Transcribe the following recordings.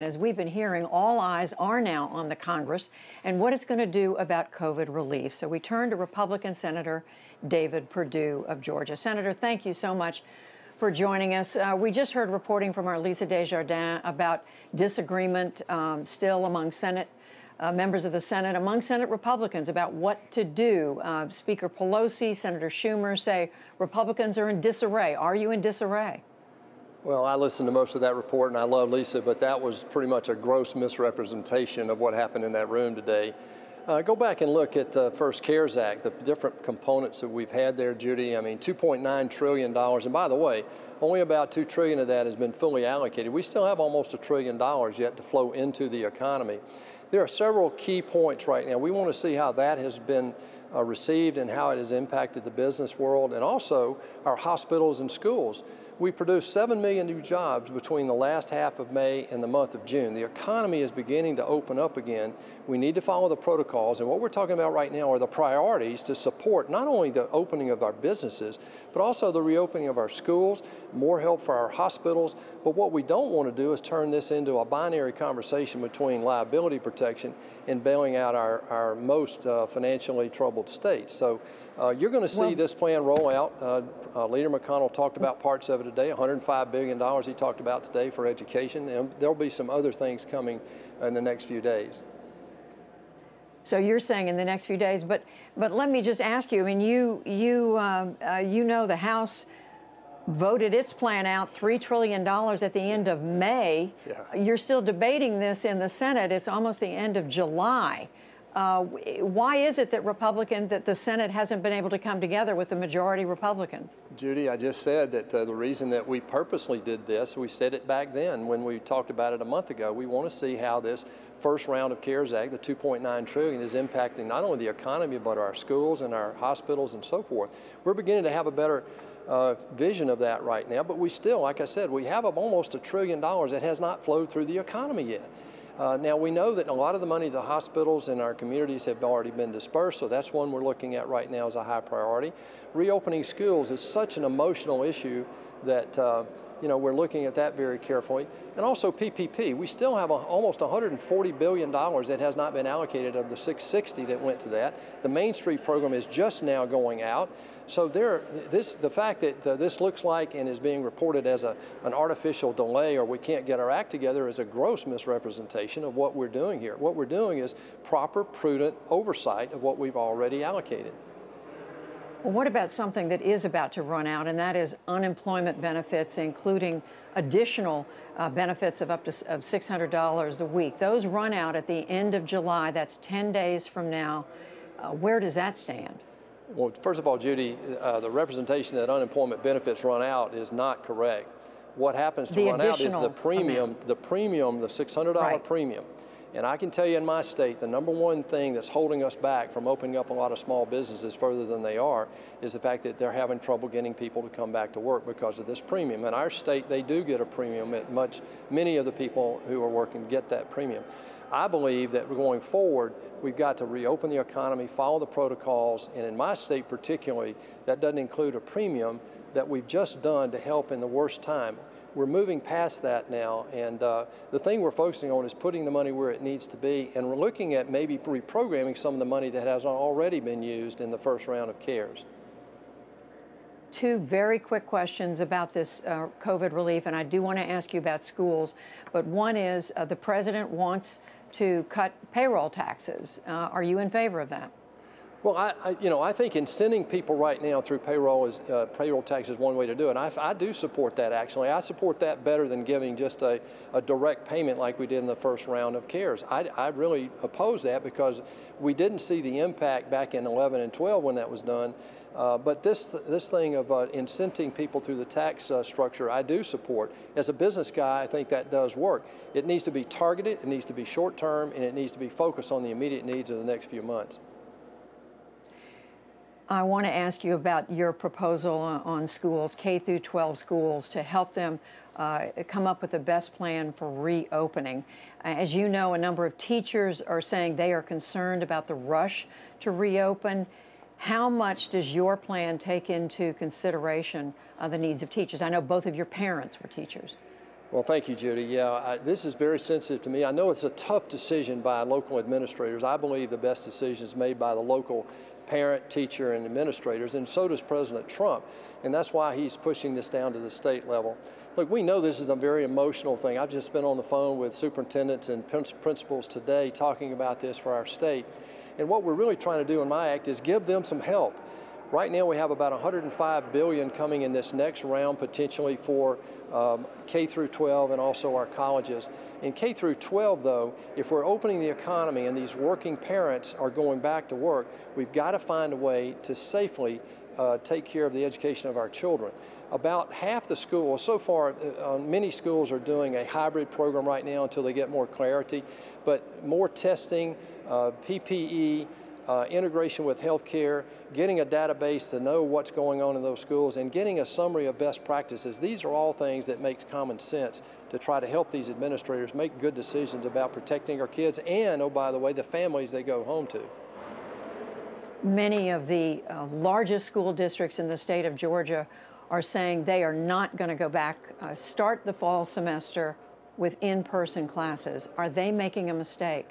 As we've been hearing, all eyes are now on the Congress and what it's going to do about COVID relief. So we turn to Republican Senator David Perdue of Georgia. Senator, thank you so much for joining us. We just heard reporting from our Lisa Desjardins about disagreement still among Senate members of the Senate, among Senate Republicans about what to do. Speaker Pelosi, Senator Schumer say Republicans are in disarray. Are you in disarray? Well, I listened to most of that report, and I love Lisa, but that was pretty much a gross misrepresentation of what happened in that room today. Go back and look at the first CARES Act, the different components that we've had there, Judy. I mean, $2.9 trillion. And by the way, only about $2 trillion of that has been fully allocated. We still have almost $1 trillion yet to flow into the economy. There are several key points right now. We want to see how that has been received and how it has impacted the business world and also our hospitals and schools. We produced 7 million new jobs between the last half of May and the month of June. The economy is beginning to open up again. We need to follow the protocols, and what we're talking about right now are the priorities to support not only the opening of our businesses, but also the reopening of our schools, more help for our hospitals. But what we don't want to do is turn this into a binary conversation between liability protection and bailing out our most financially troubled states. So you're going to see this plan roll out. Leader McConnell talked about parts of it today, $105 billion he talked about today for education, and there'll be some other things coming in the next few days. So you're saying in the next few days, but let me just ask you, I mean, you know the House voted its plan out, $3 trillion at the end of May. Yeah. You're still debating this in the Senate. It's almost the end of July. Why is it that the Senate hasn't been able to come together with the majority Republicans? Judy, I just said that the reason that we purposely did this, we said it back then when we talked about it a month ago, we want to see how this first round of CARES Act, the $2.9 trillion, is impacting not only the economy but our schools and our hospitals and so forth. We're beginning to have a better vision of that right now, but we still, like I said, we have almost $1 trillion that has not flowed through the economy yet. Now, we know that a lot of the money the hospitals and our communities have already been dispersed, so that's one we're looking at right now as a high priority. Reopening schools is such an emotional issue that we're looking at that very carefully. And also PPP. We still have almost $140 billion that has not been allocated of the 660 that went to that. The Main Street program is just now going out. So the fact that this looks like and is being reported as an artificial delay or we can't get our act together is a gross misrepresentation of what we're doing here. What we're doing is proper, prudent oversight of what we've already allocated. Well, what about something that is about to run out, and that is unemployment benefits, including additional benefits of up to $600 a week? Those run out at the end of July. That's 10 days from now. Where does that stand? Well, first of all, Judy, the representation that unemployment benefits run out is not correct. What happens to run out is the premium, the $600 right. premium. And I can tell you in my state, the number one thing that's holding us back from opening up a lot of small businesses further than they are is the fact that they're having trouble getting people to come back to work because of this premium. In our state, they do get a premium. Many of the people who are working get that premium. I believe that going forward, we've got to reopen the economy, follow the protocols, and in my state particularly, that doesn't include a premium that we've just done to help in the worst time. We're moving past that now, and the thing we're focusing on is putting the money where it needs to be, and we're looking at maybe reprogramming some of the money that has already been used in the first round of CARES. Two very quick questions about this COVID relief, and I do want to ask you about schools, but one is the president wants to cut payroll taxes. Are you in favor of that? Well, I think incenting people right now through payroll tax is one way to do it. And I do support that, actually. I support that better than giving just a direct payment like we did in the first round of CARES. I really oppose that because we didn't see the impact back in 11 and 12 when that was done. But this thing of incenting people through the tax structure, I do support. As a business guy, I think that does work. It needs to be targeted, it needs to be short-term, and it needs to be focused on the immediate needs of the next few months. I want to ask you about your proposal on schools, K through 12 schools, to help them come up with the best plan for reopening. As you know, a number of teachers are saying they are concerned about the rush to reopen. How much does your plan take into consideration the needs of teachers? I know both of your parents were teachers. Well, thank you, Judy. Yeah, this is very sensitive to me. I know it's a tough decision by local administrators. I believe the best decision is made by the local parent, teacher, and administrators, and so does President Trump. And that's why he's pushing this down to the state level. Look, we know this is a very emotional thing. I've just been on the phone with superintendents and principals today talking about this for our state. And what we're really trying to do in my act is give them some help. Right now we have about $105 billion coming in this next round potentially for K through 12 and also our colleges. In K through 12 though, if we're opening the economy and these working parents are going back to work, we've got to find a way to safely take care of the education of our children. About half the schools, so far many schools are doing a hybrid program right now until they get more clarity, but more testing, PPE, integration with healthcare, getting a database to know what's going on in those schools, and getting a summary of best practices. These are all things that makes common sense to try to help these administrators make good decisions about protecting our kids and, oh, by the way, the families they go home to. Many of the largest school districts in the state of Georgia are saying they are not going to go back, start the fall semester with in-person classes. Are they making a mistake?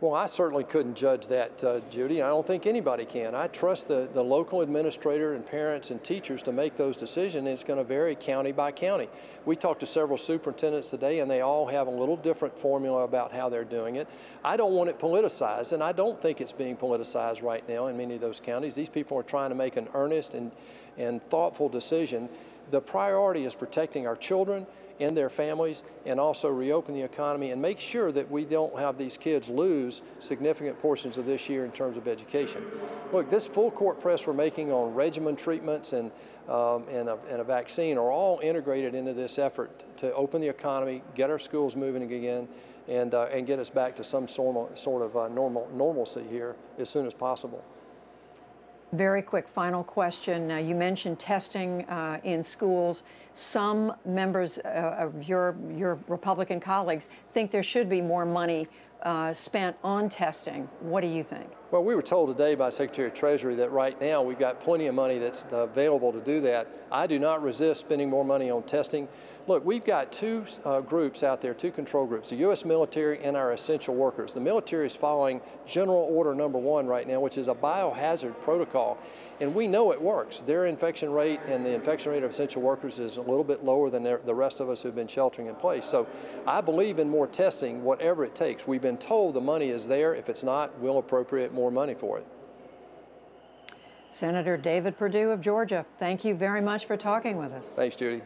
Well, I certainly couldn't judge that, Judy. I don't think anybody can. I trust the local administrator and parents and teachers to make those decisions, and it's going to vary county by county. We talked to several superintendents today, and they all have a little different formula about how they're doing it. I don't want it politicized, and I don't think it's being politicized right now in many of those counties. These people are trying to make an earnest and thoughtful decision. The priority is protecting our children and their families, and also reopen the economy and make sure that we don't have these kids lose significant portions of this year in terms of education. Look, this full court press we're making on regimen treatments and a vaccine are all integrated into this effort to open the economy, get our schools moving again, and get us back to some sort of normalcy here as soon as possible. Very quick final question. You mentioned testing in schools. Some members of your Republican colleagues think there should be more money spent on testing. What do you think? Well, we were told today by Secretary of Treasury that right now we've got plenty of money that's available to do that. I do not resist spending more money on testing. Look, we've got two groups out there, two control groups, the U.S. military and our essential workers. The military is following General Order Number One right now, which is a biohazard protocol, and we know it works. Their infection rate and the infection rate of essential workers is a little bit lower than the rest of us who've been sheltering in place. So I believe in more testing, whatever it takes. We've been told the money is there. If it's not, we'll appropriate more money for it. Senator David Perdue of Georgia, thank you very much for talking with us. Thanks, Judy.